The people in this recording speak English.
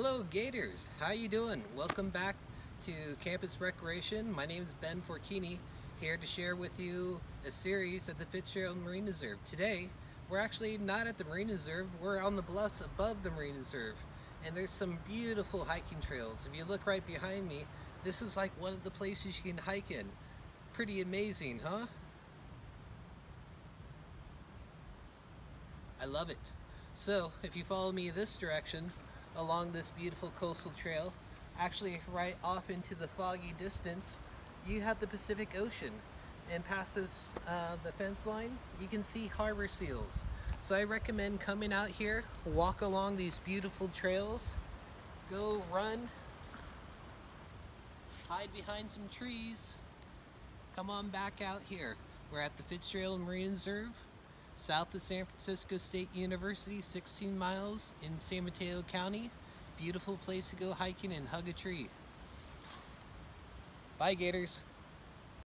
Hello Gators, how you doing? Welcome back to Campus Recreation. My name is Ben Forchini, here to share with you a series at the Fitzgerald Marine Reserve. Today, we're actually not at the Marine Reserve, we're on the bluffs above the Marine Reserve, and there's some beautiful hiking trails. If you look right behind me, this is like one of the places you can hike in. Pretty amazing, huh? I love it. So, if you follow me this direction, along this beautiful coastal trail, actually right off into the foggy distance, you have the Pacific Ocean, and past this, the fence line, you can see harbor seals. So I recommend coming out here, walk along these beautiful trails, go run, hide behind some trees, come on back out here. We're at the Fitzgerald Marine Reserve, south of San Francisco State University, 16 miles in San Mateo County. Beautiful place to go hiking and hug a tree. Bye Gators.